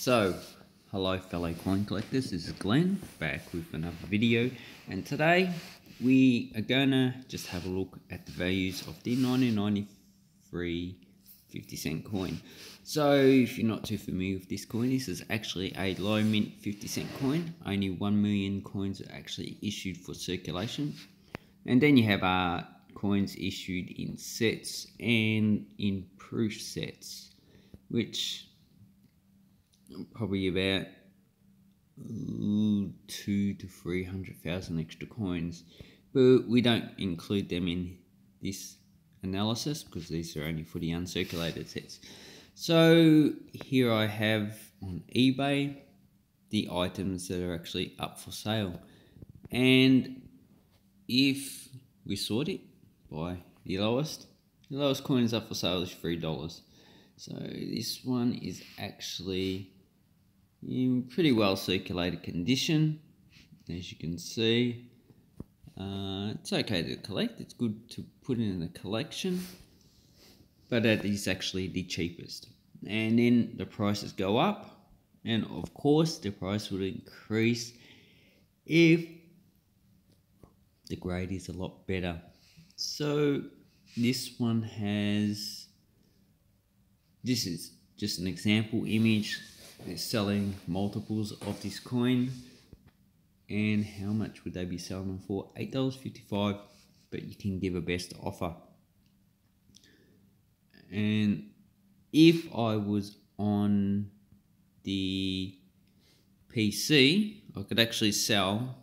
So, hello fellow coin collectors, this is Glenn, back with another video, and today we are gonna just have a look at the values of the 1993 50-cent coin. So, if you're not too familiar with this coin, this is actually a low mint 50-cent coin. Only 1 million coins are actually issued for circulation. And then you have coins issued in sets and in proof sets, which are probably about 200,000 to 300,000 extra coins, but we don't include them in this analysis because these are only for the uncirculated sets. So here I have on eBay the items that are actually up for sale, and if we sort it by the lowest coin is up for sale is $3. So this one is actually in pretty well circulated condition, as you can see. It's okay to collect, it's good to put in a collection, but that is actually the cheapest. And then the prices go up, and of course the price will increase if the grade is a lot better. So this one has, this is just an example image. They're selling multiples of this coin, and how much would they be selling them for? $8.55, but you can give a best offer. And if I was on the PC, I could actually sell,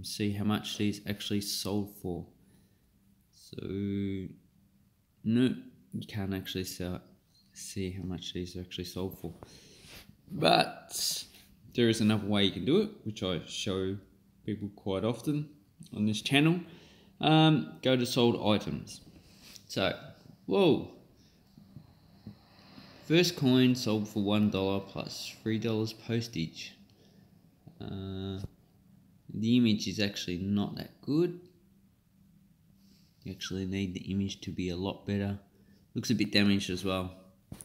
see how much these actually sold for. So, no, you can't actually see how much these are actually sold for. But there is another way you can do it, which I show people quite often on this channel. Go to sold items. So, whoa. First coin sold for $1 plus $3 postage. The image is actually not that good. You actually need the image to be a lot better. Looks a bit damaged as well,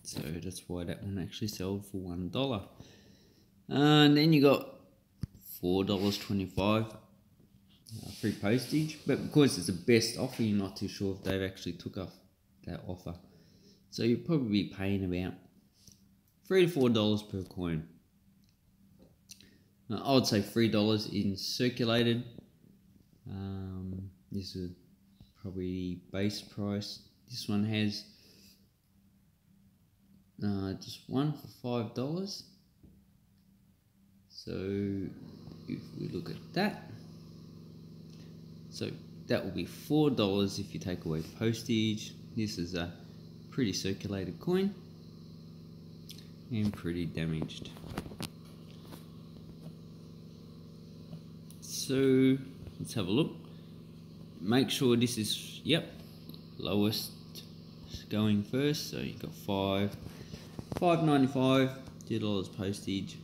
so that's why that one actually sold for $1. And then you got $4.25 free postage, but because it's the best offer, you're not too sure if they've actually took off that offer, so you'll probably be paying about $3 to $4 per coin. Now, I would say $3 in circulated. This is probably base price. This one has just one for $5. So if we look at that, so that will be $4 if you take away postage. This is a pretty circulated coin and pretty damaged. So let's have a look. Make sure this is, yep, lowest going first. So you got $5.95, $2 postage,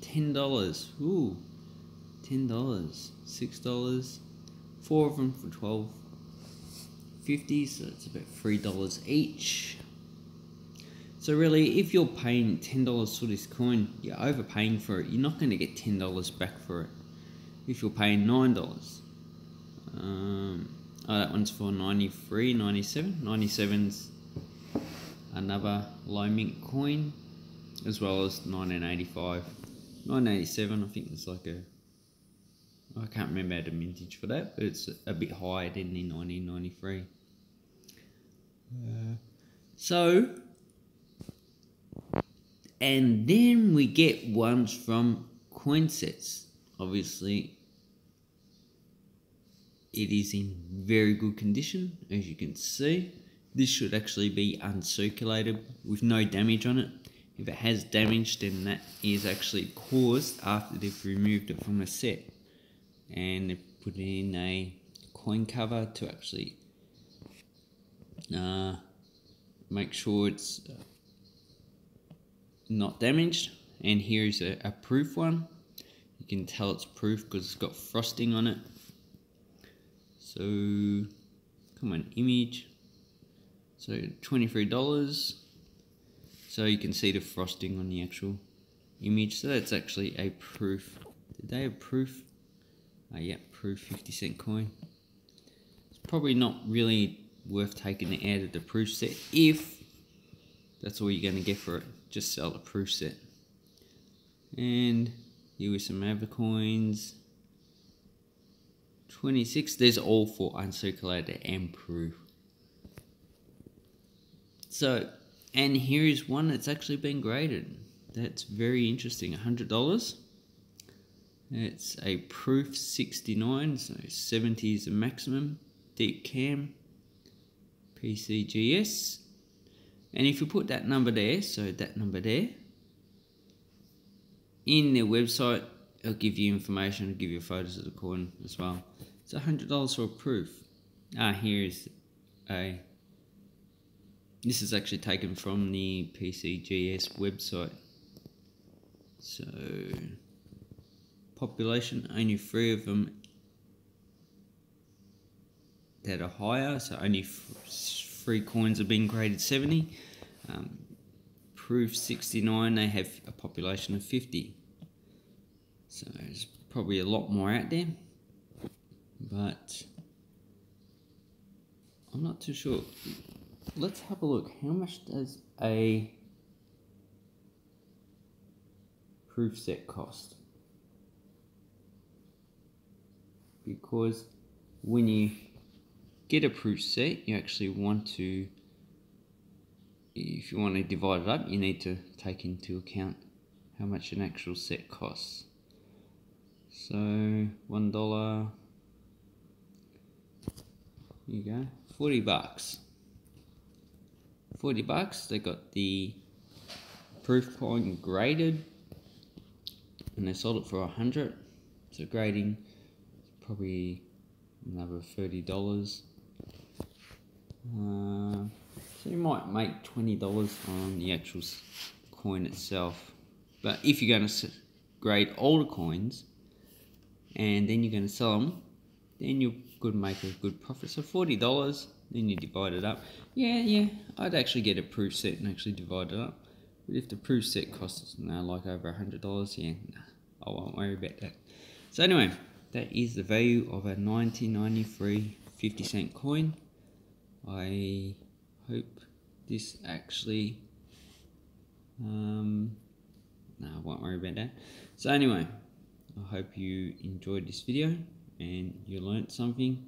$10, ooh, $10, $6, four of them for $12.50, so it's about $3 each. So really, if you're paying $10 for this coin, you're overpaying for it. You're not going to get $10 back for it. If you're paying $9, that one's for $93.97. 97's another low mint coin, as well as 1985, 1987. I think it's like a, I can't remember the mintage for that, but it's a bit higher than the 1993. So, and then we get ones from coin sets. Obviously, it is in very good condition, as you can see. This should actually be uncirculated with no damage on it. If it has damage, then that is actually caused after they've removed it from the set and they put in a coin cover to actually make sure it's not damaged. And here is a proof one. You can tell it's proof because it's got frosting on it. So, come on, image. So $23, So you can see the frosting on the actual image. So that's actually a proof. Did they have proof? Yeah, proof 50-cent coin. It's probably not really worth taking it out of the proof set if that's all you're going to get for it. Just sell the proof set. And here with some other coins. 26. There's all for uncirculated and proof. So, and here is one that's actually been graded. That's very interesting. $100. It's a proof 69, so 70 is the maximum. Deep cam, PCGS. And if you put that number there, so that number there, in their website, it'll give you information, it'll give you photos of the coin as well. It's $100 for a proof. Here is a... This is actually taken from the PCGS website. So... population, only 3 of them that are higher, so only 3 coins have been graded 70. Proof 69, they have a population of 50, so there's probably a lot more out there, but I'm not too sure. Let's have a look. How much does a proof set cost? Because when you get a proof set, you actually want to, if you want to divide it up, you need to take into account how much an actual set costs. So $1, here you go, 40 bucks. 40 bucks, they got the proof coin graded and they sold it for 100, so grading probably another $30. So you might make $20 on the actual coin itself. But if you're going to grade all the coins and then you're going to sell them, then you could make a good profit. So $40, then you divide it up. Yeah, I'd actually get a proof set and actually divide it up. But if the proof set costs now like over $100, yeah, nah, I won't worry about that. So anyway, that is the value of a 1993 50-cent coin. I hope this actually... no, I won't worry about that. So anyway, I hope you enjoyed this video and you learnt something.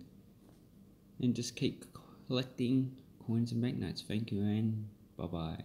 And just keep collecting coins and banknotes. Thank you and bye-bye.